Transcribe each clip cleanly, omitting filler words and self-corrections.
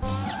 Come on.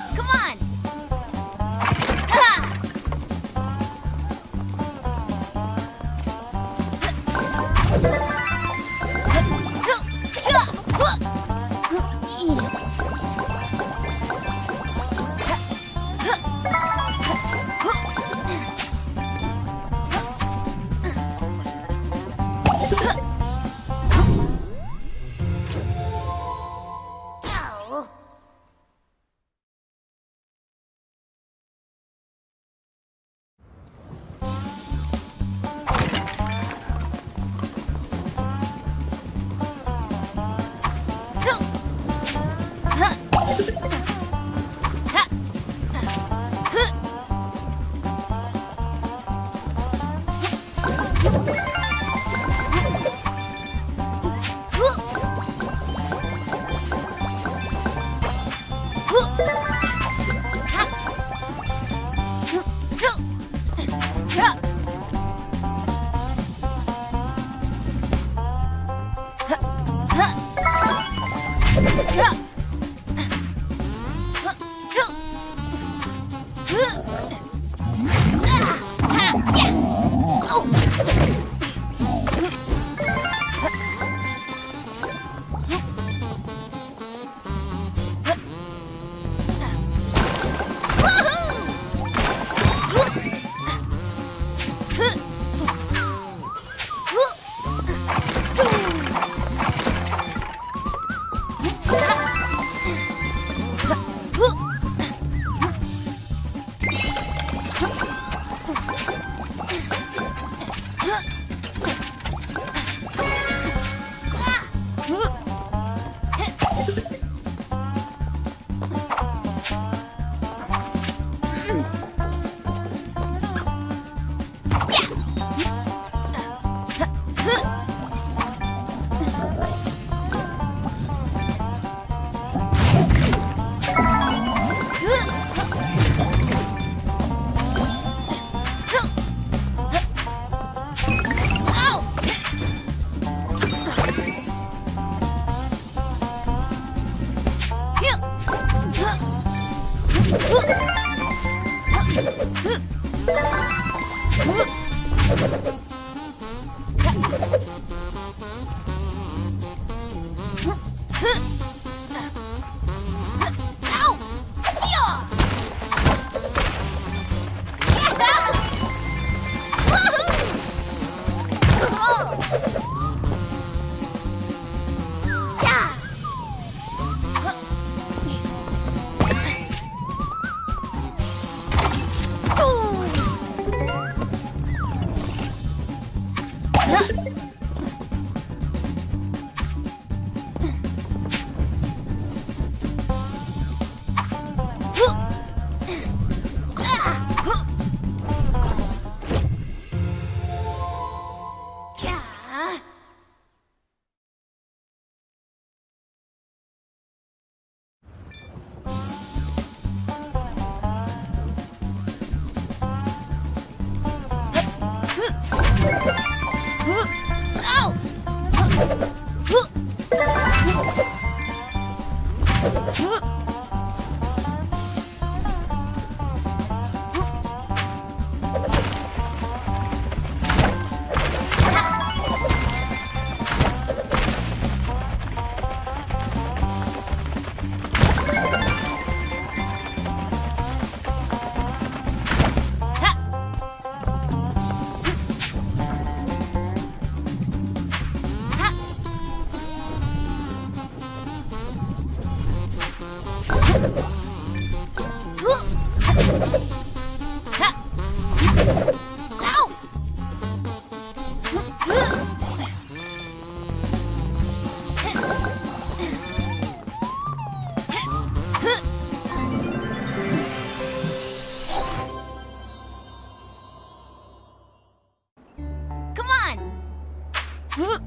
Whoa!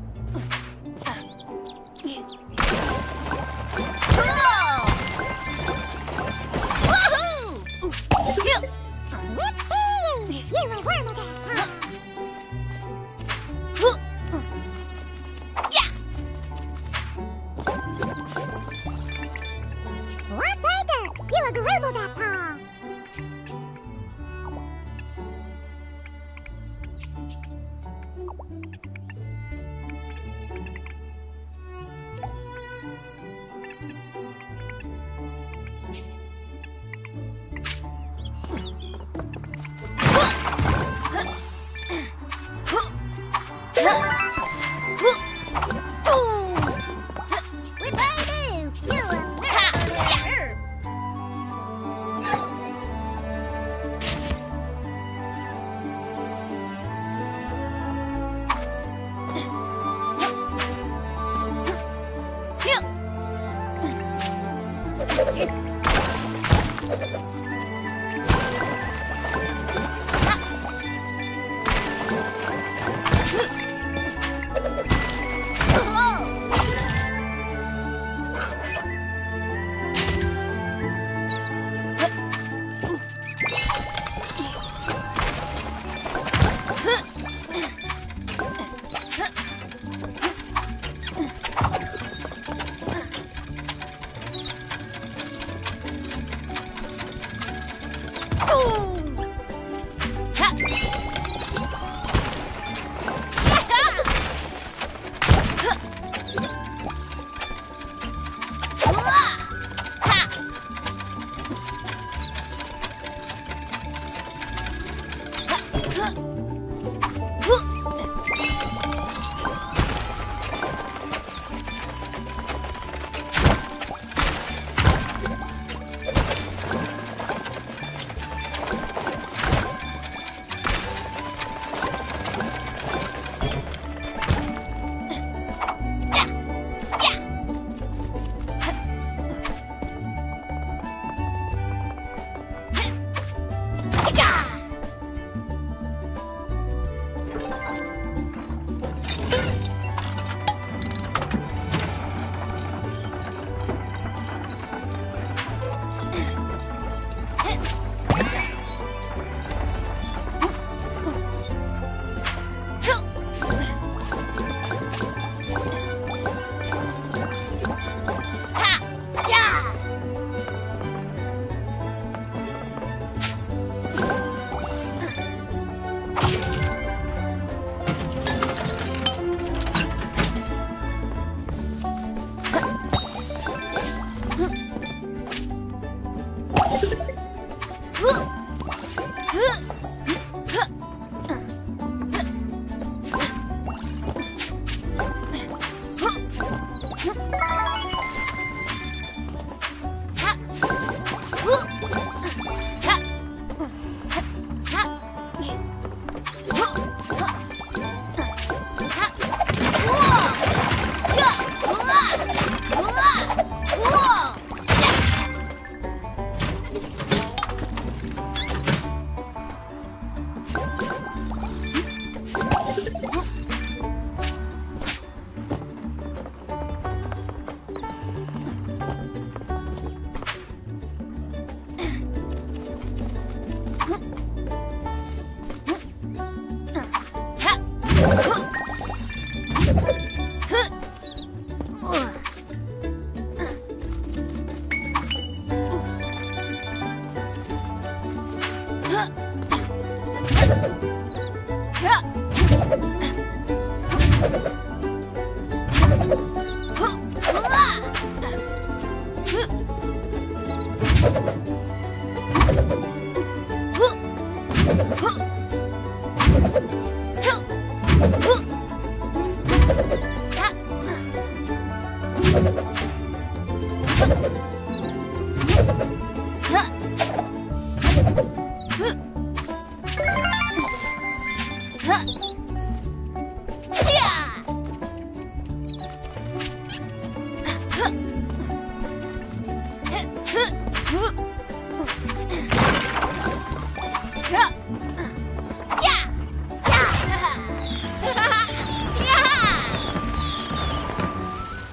Wahoo! Phew! good Ribble-Dappa.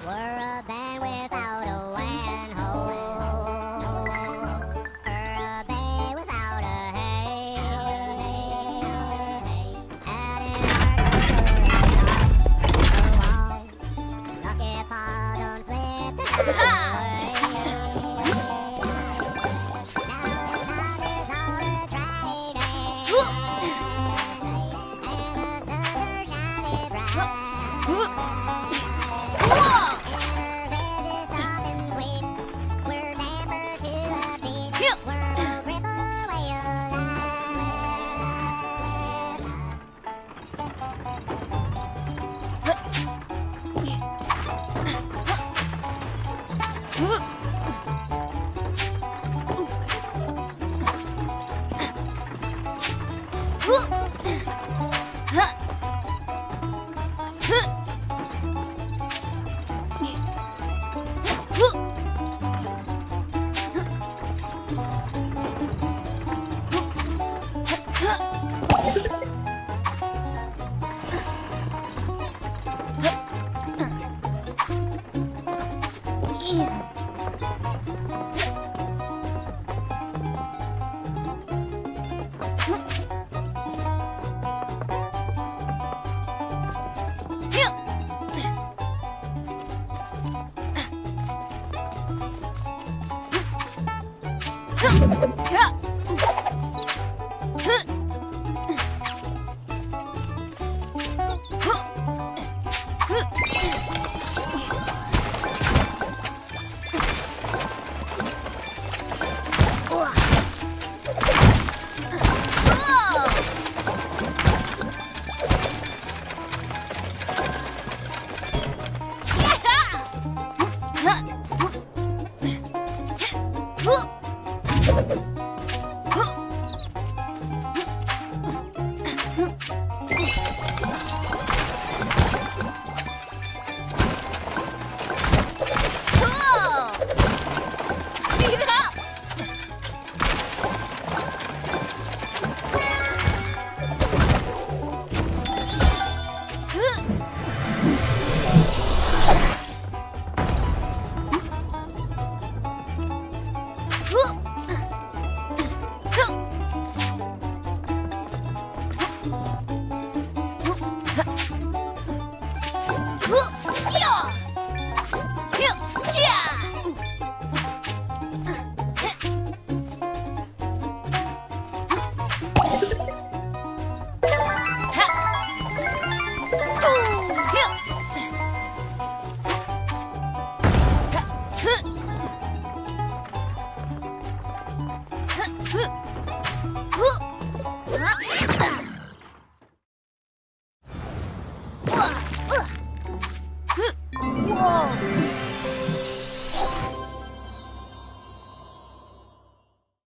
We're a band without a van. 그